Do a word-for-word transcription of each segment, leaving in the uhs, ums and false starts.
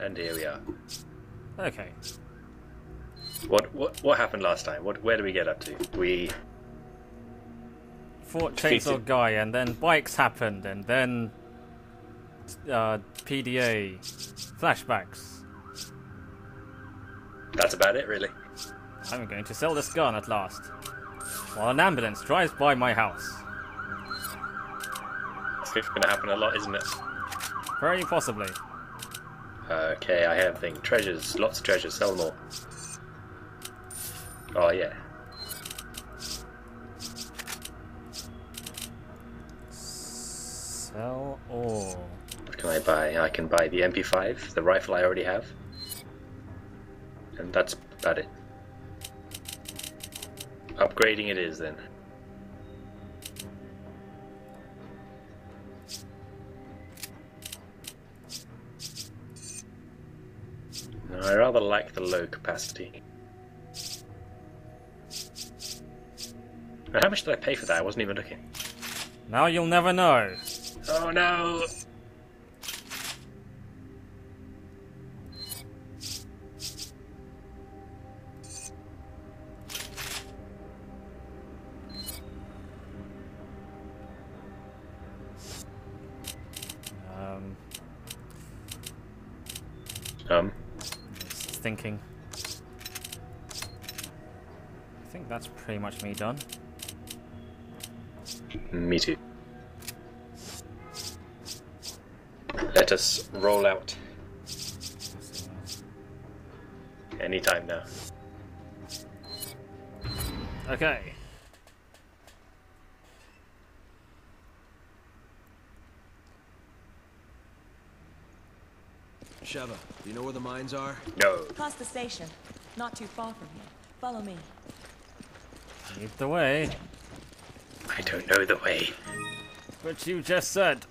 and here we are. Okay. What what what happened last time? What where do we get up to? We fought Chainsaw Guy, and then bikes happened, and then uh, P D A flashbacks. That's about it, really. I'm going to sell this gun at last, while an ambulance drives by my house. It's going to happen a lot, isn't it? Very possibly. Okay, I have thing treasures, lots of treasures. Sell more. Oh yeah. Sell all. What can I buy? I can buy the M P five, the rifle I already have, and that's about it. Upgrading it is then. No, I rather like the low capacity. Now, how much did I pay for that? I wasn't even looking. Now you'll never know. Oh no! Um. Um. Just thinking. I think that's pretty much me done. Me too. Let us roll out. Anytime now. Okay. Sheva, do you know where the mines are? No. Past the station. Not too far from here. Follow me. Lead the way. I don't know the way. But you just said.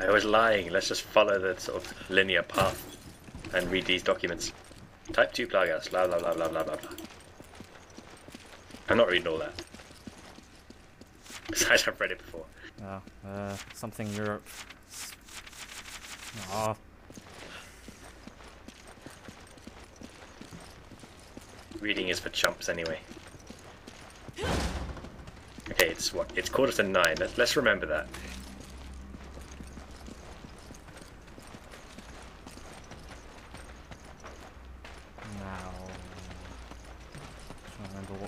I was lying. Let's just follow the sort of linear path and read these documents. Type two plughouse. Blah blah blah blah blah blah blah. I'm not reading all that. Besides, I've read it before. Oh, uh, something Europe. Ah. Reading is for chumps anyway. Okay, it's what? It's quarter to nine. Let's, let's remember that.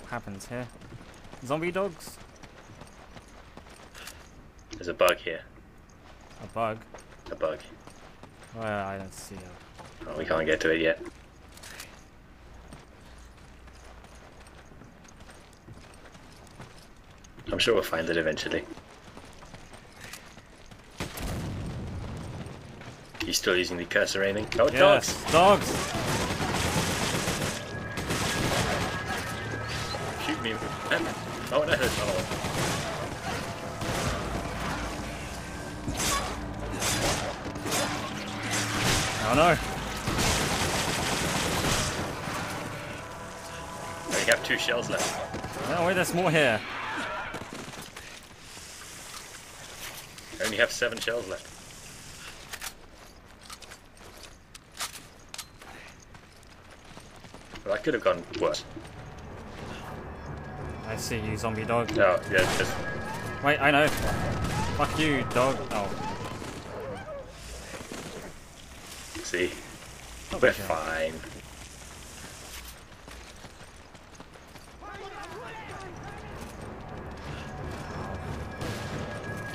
Happens here. Zombie dogs? There's a bug here. A bug? A bug. Well, I don't see it. Oh, we can't get to it yet. I'm sure we'll find it eventually. You still using the cursor aiming? Oh, yes, dogs! Dogs! Oh, no, oh no! We have two shells left. No, wait, there's more here. I only have seven shells left. Well, that could have gone worse. I see you, zombie dog. Oh, yeah, just... Wait, I know. Fuck you, dog. Oh. See? Oh, we're okay. Fine.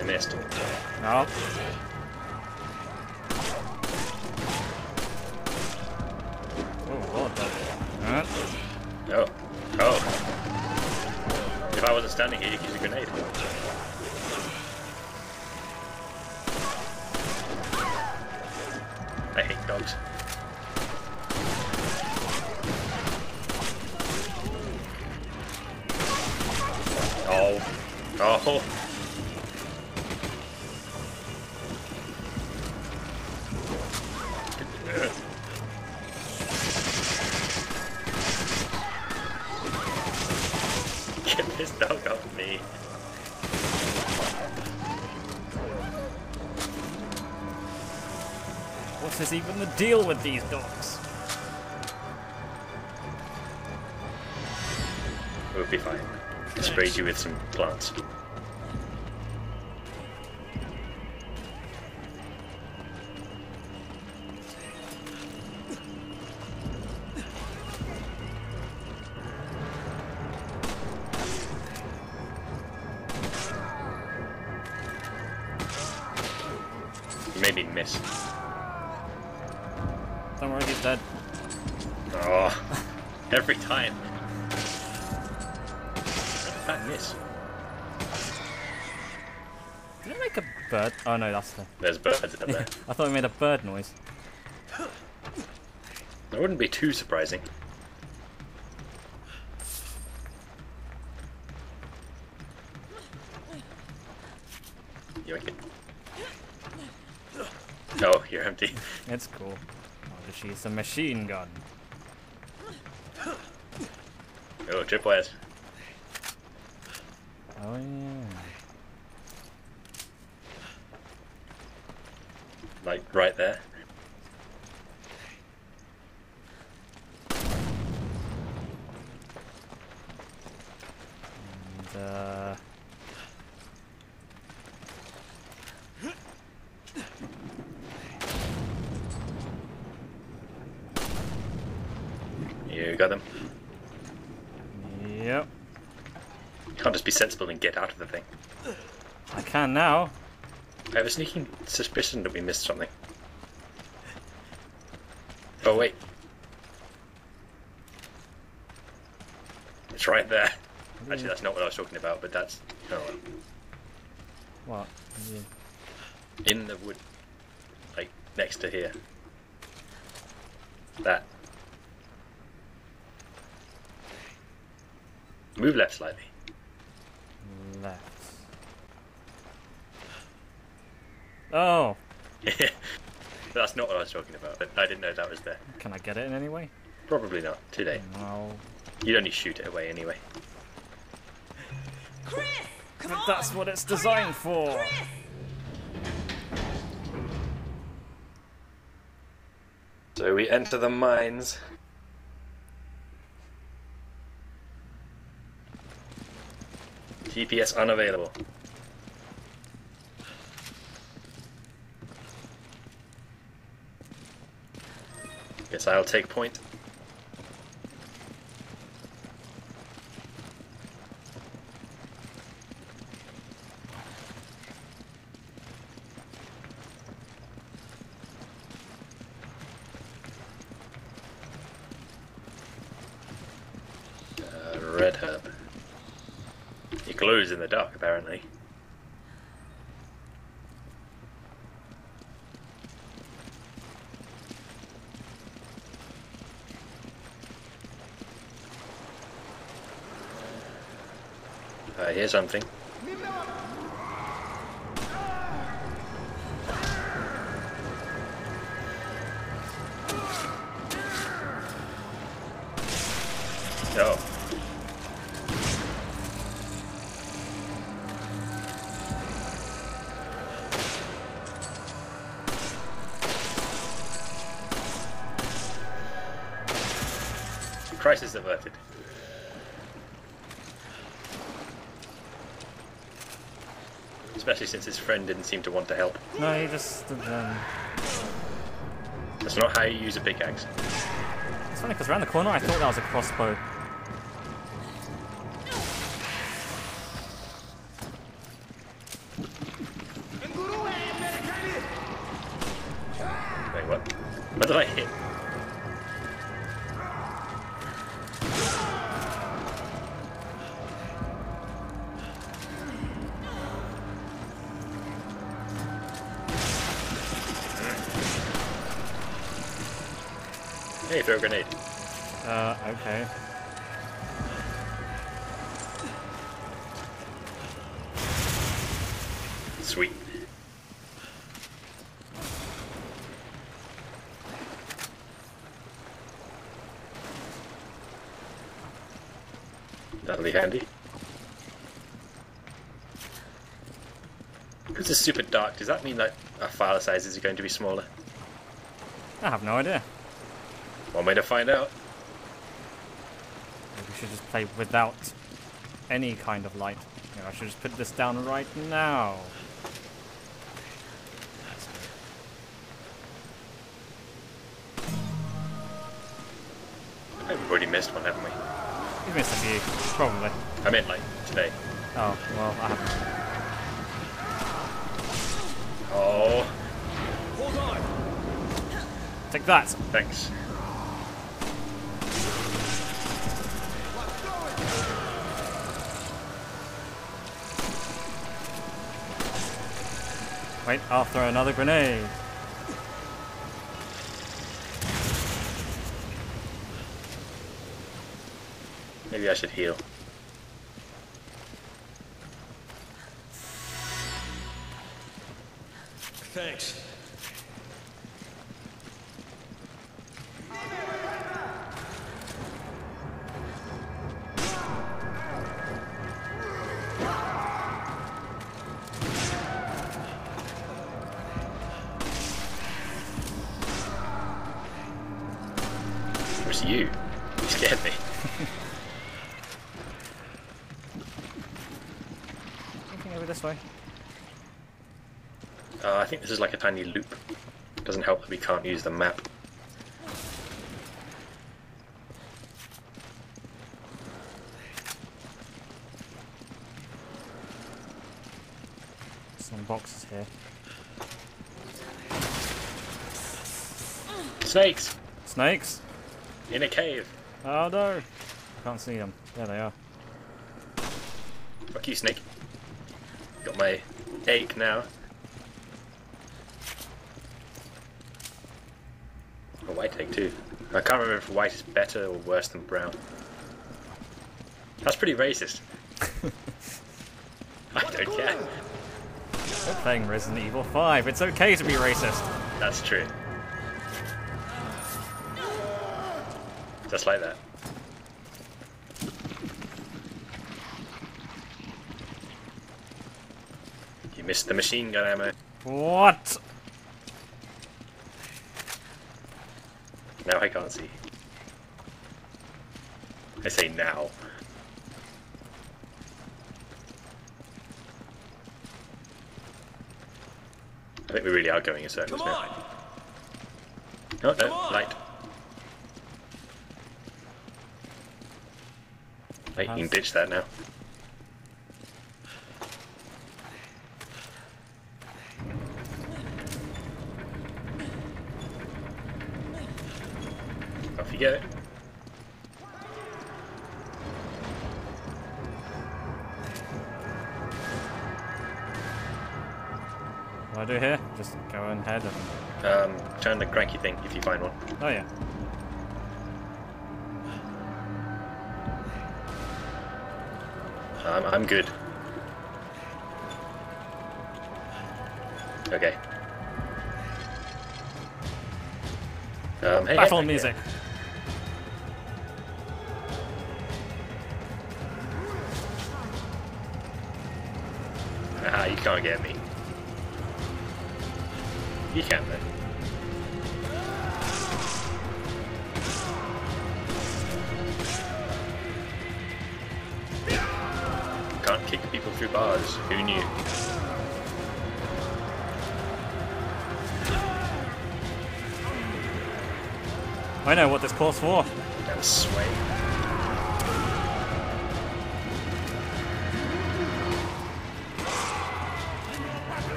I missed. No. Oh, Lord. Huh? Oh. Oh. If I wasn't standing here, you could use a grenade. I hate dogs. Oh. Oh. This dog off me. What What is even the deal with these dogs? We'll be fine. I sprayed you with some plants. Maybe miss. Don't worry, he's dead. Oh, every time. How did that miss? Did I make a bird? Oh no, that's the. There's birds up there. I thought we made a bird noise. That wouldn't be too surprising. No, you're empty. It's cool. Oh, does she use a machine gun? Oh, tripwires. Oh, yeah. Like, right there. And, uh... you got them. Yep. You can't just be sensible and get out of the thing. I can now. I have a sneaking suspicion that we missed something. Oh wait. It's right there. Yeah. Actually that's not what I was talking about, but that's... Oh. What? Yeah. In the wood. Like, next to here. That. Move left slightly. Left. Oh! That's not what I was talking about, but I didn't know that was there. Can I get it in any way? Probably not. Too late. No. You'd only shoot it away anyway. Chris! Come on, that's what it's designed for! Chris! So we enter the mines. G P S unavailable. Guess I'll take point. Uh, red herb. It glows in the dark, apparently. I hear something. Oh. Crisis averted. Especially since his friend didn't seem to want to help. No, he just stood there. That's not how you use a pickaxe. It's funny because around the corner I thought that was a crossbow. Wait, what? What did I hit? Hey, throw a grenade. Uh, okay. Sweet. That'll be handy. Because it's super dark, does that mean that our file sizes are going to be smaller? I have no idea. Want me to find out? Maybe we should just play without any kind of light. Maybe I should just put this down right now. We've already missed one, haven't we? We've missed a few, probably. I meant like today. Oh, well, I haven't. Oh. Hold on. Take that. Thanks. Wait, I'll throw another grenade. Maybe I should heal. Thanks. It was you. You scared me. Anything over this way? Uh, I think this is like a tiny loop. Doesn't help that we can't use the map. Some boxes here. Snakes! Snakes? In a cave. Oh no! Can't see them. There they are. Fuck you, snake. Got my ache now. White take two. I can't remember if white is better or worse than brown. That's pretty racist. I don't care. We're playing Resident Evil five. It's okay to be racist. That's true. Just like that. You missed the machine gun ammo. What? Now I can't see. I say now. I think we really are going in circles now. Oh no, light. Hey, you can ditch that now. Get it. What do I do here? Just go ahead and... Um, turn the cranky thing if you find one. Oh yeah. I'm, I'm good. Okay. Um, hey, Battle hey, music. Yeah. Ah, you can't get me. You can though. Can't kick people through bars. Who knew? I know what this calls for. That's sway.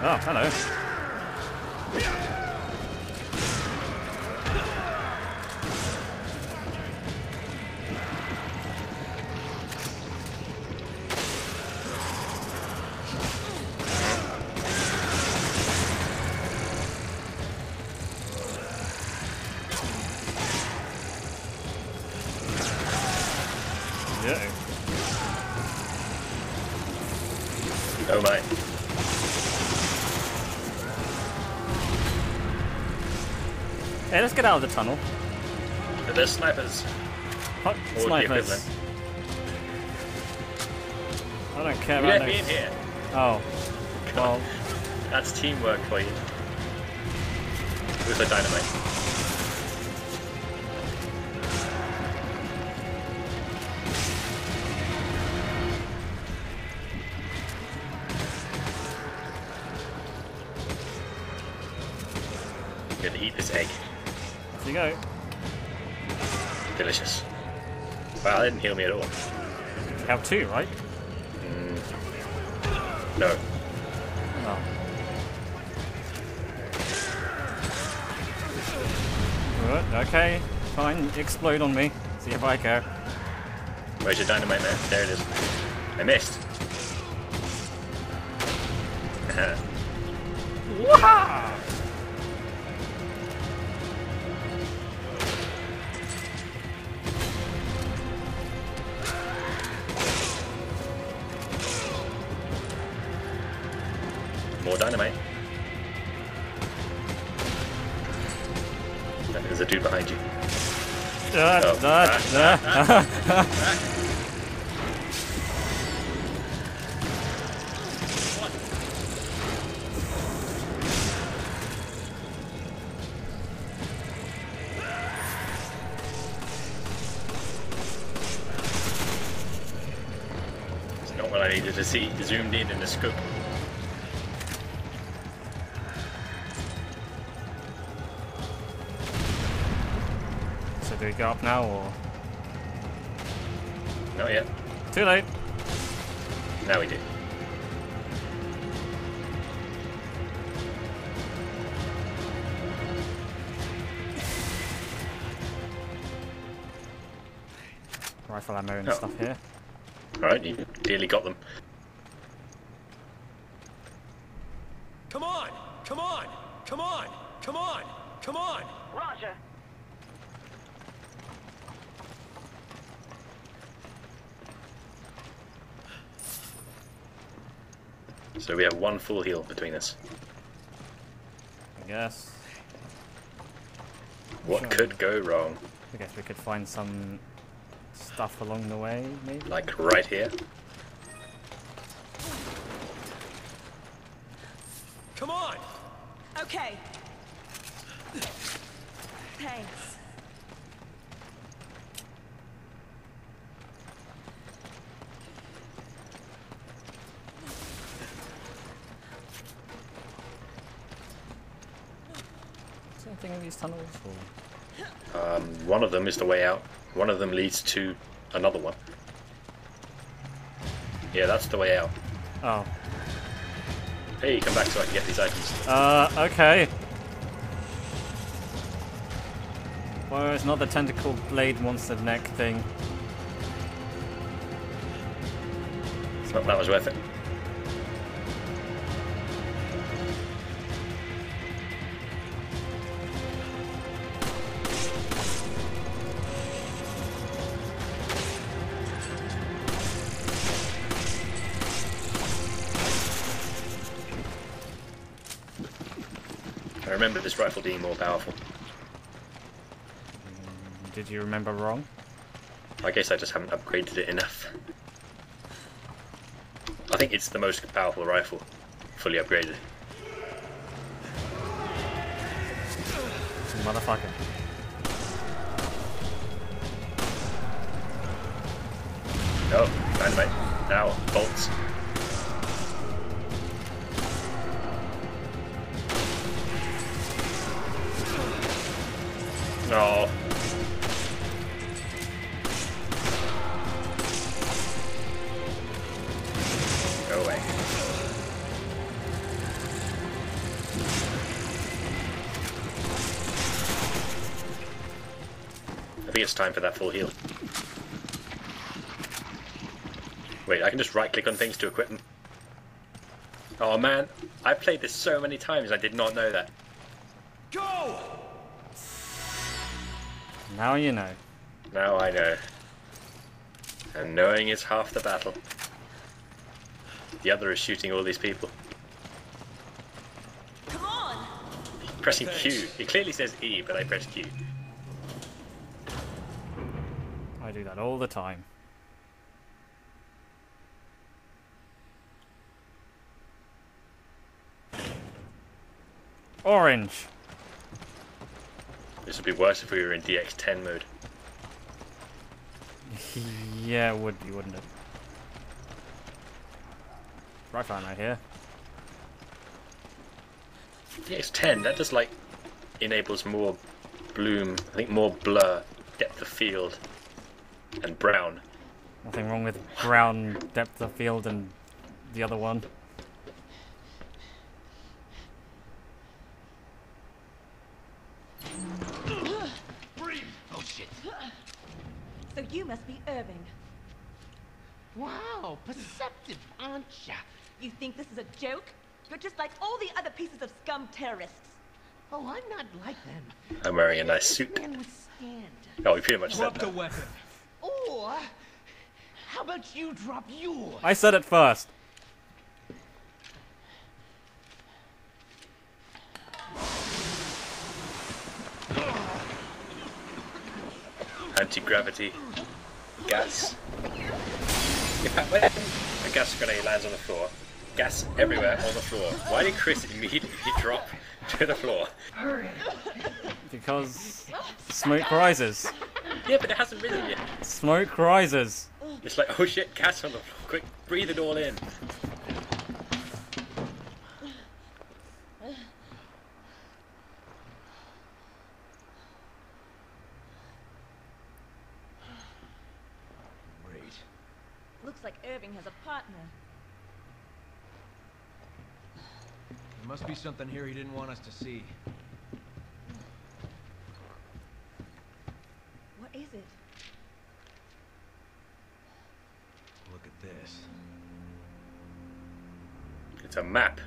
Oh, hello. Yeah. Oh my. Hey, let's get out of the tunnel. But there's snipers. Hot snipers. I don't care about those. You let me in here. Oh. Well. That's teamwork for you. With the dynamite. I'm gonna eat this egg. There you go. Delicious. Wow, that didn't heal me at all. How to, right? Mm. No. Oh. Right, okay, fine. Explode on me. See if I care. Where's your dynamite there? There it is. I missed. Wow! More dynamite. There's a dude behind you. Uh, oh. uh, uh, uh, uh, uh. To see, zoomed in in the scope. So do we go up now or? Not yet. Too late. Now we do. Rifle ammo and oh. stuff here. Alright, you dearly got them. Come on! Come on! Come on! Come on! Come on! Roger. So we have one full heal between us. I guess. What sure. could go wrong? I guess we could find some stuff along the way, maybe? Like right here. Come on! Okay. Thanks. Is there anything in these tunnels? Or? Um, one of them is the way out. One of them leads to another one. Yeah, that's the way out. Oh. Hey, come back so I can get these items. Uh, okay. Well, it's not the tentacle blade monster neck thing. It's not that much worth it. Remember this rifle being more powerful. Did you remember wrong? I guess I just haven't upgraded it enough. I think it's the most powerful rifle, fully upgraded. Motherfucker. Oh, dynamite. Now, bolts. No. Go away. I think it's time for that full heal. Wait, I can just right click on things to equip them. Oh man, I've played this so many times I did not know that. Go! Now you know. Now I know. And knowing is half the battle. The other is shooting all these people. Come on! Pressing Thanks. Q. It clearly says E, but I press Q. I do that all the time. Orange! This would be worse if we were in D X ten mode. Yeah, it would be, wouldn't it? Rifle ammo here. D X ten, that just like enables more bloom, I think more blur, depth of field, and brown. Nothing wrong with brown, depth of field, and the other one. Oh shit! So you must be Irving. Wow, perceptive, aren't ya? You think this is a joke? You're just like all the other pieces of scum terrorists. Oh, I'm not like them. I'm wearing a nice suit. Oh, we pretty much said that. Drop the weapon. Or, how about you drop yours? I said it first. Anti-gravity. Gas. A gas grenade lands on the floor. Gas everywhere on the floor. Why did Chris immediately drop to the floor? Because smoke rises. Yeah, but it hasn't risen yet. Smoke rises. It's like, oh shit, gas on the floor. Quick, breathe it all in. Great. Looks like Irving has a partner. Must be something here he didn't want us to see. What is it? Look at this. It's a map.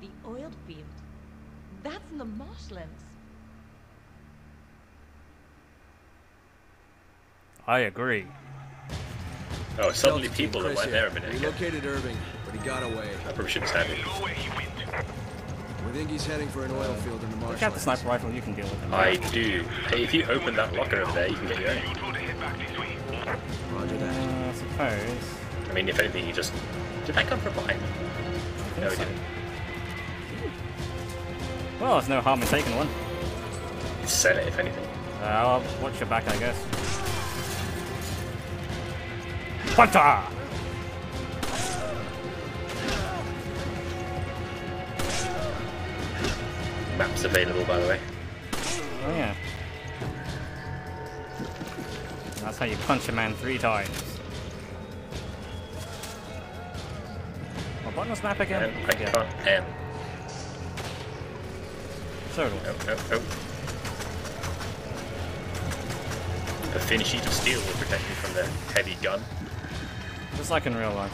The oil field. That's in the marshlands. I agree. Oh, suddenly people that weren't there a minute ago. We located Irving, but he got away. I probably shouldn't have him. We think he's heading for an oil field in the marshlands. You got the sniper rifle, you can deal with him. I do. Hey, if you open that locker over there, you can get your own. Roger that. Uh, I suppose. I mean, if anything, you just... Did that come from behind? No, it didn't. Well, there's no harm in taking one. Sell it, if anything. Uh, I'll watch your back, I guess. Punter! Maps available, by the way. Oh yeah. That's how you punch a man three times. My button snap again. Um, I yeah. can't. Um. So do I. Oh, oh, oh. A thin sheet of steel will protect you from the heavy gun. Just like in real life.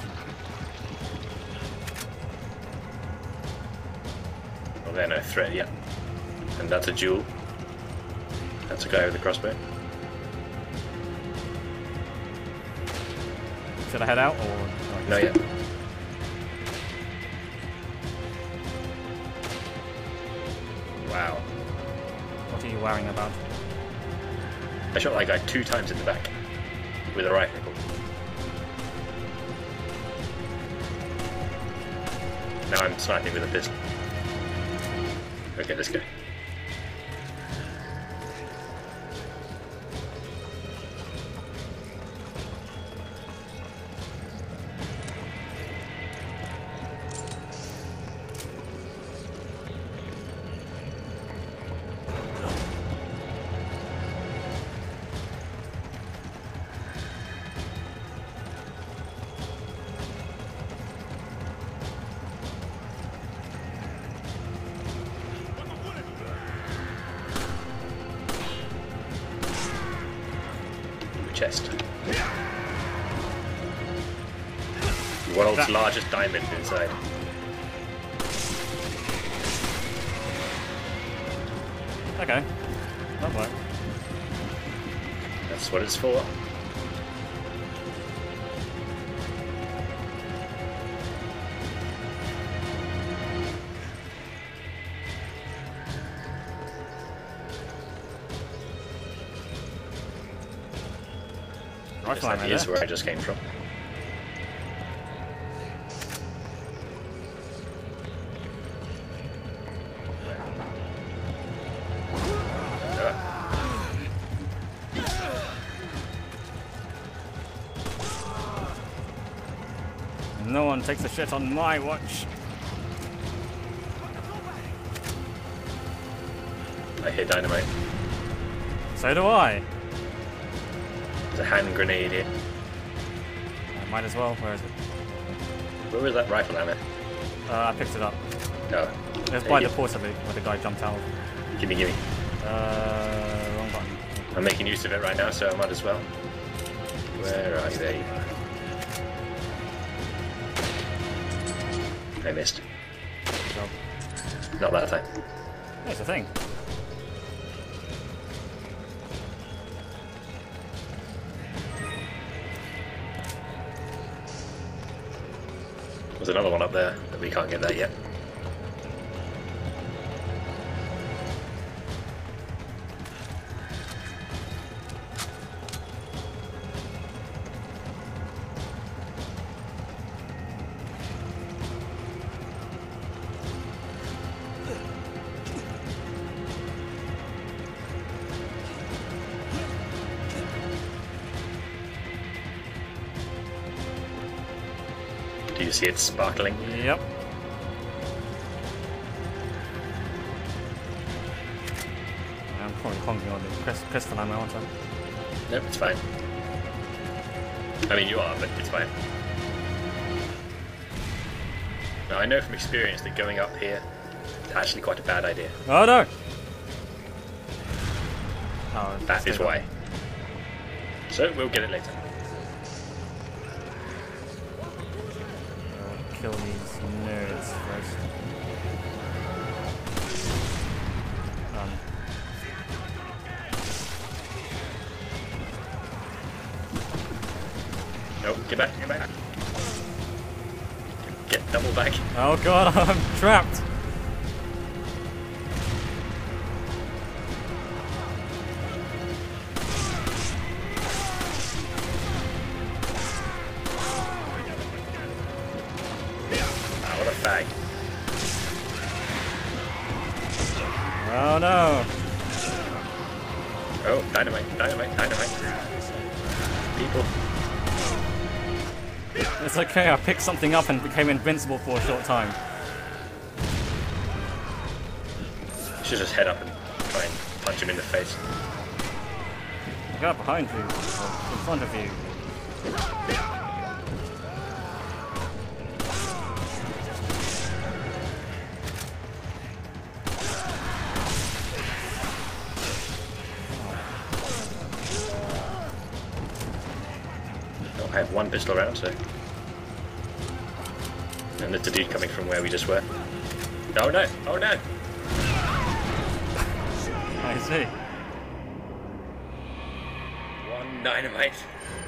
Well, they're no threat, yeah. And that's a duel. That's a guy with a crossbow. Should I head out or? No, yet. Wow. What are you worrying about? I shot that guy two times in the back with a rifle. Now I'm sniping with a pistol. Okay, let's go. Chest. World's that. largest diamond inside. Okay. That worked. That's what it's for. That is where I just came from. No one takes a shit on my watch. I hear dynamite. So do I. There's a hand grenade here. I might as well. Where is it? Where was that rifle ammo? Uh, I picked it up. No. It was by the porta booth where the guy jumped out. Gimme, gimme. Uh, wrong button. I'm making use of it right now, so I might as well. Where are they? I missed. Good job. Not that time. There's a thing. There's another one up there, but we can't get that yet. Do you see it sparkling? Yep. I'm probably honking on the pistol ammo, aren't I? Nope, it's fine. I mean, you are, but it's fine. Now, I know from experience that going up here is actually quite a bad idea. Oh no! Oh, that is why. So, we'll get it later. Kill these nerds first. Um. No, get back, get back. Get double back. Oh god, I'm trapped. Oh no! Oh, dynamite, dynamite, dynamite. People. It's okay, I picked something up and became invincible for a short time. You should just head up and try and punch him in the face. I got behind you, in front of you. I have one pistol round, so. And there's a dude coming from where we just were. Oh no! Oh no! I see. One dynamite.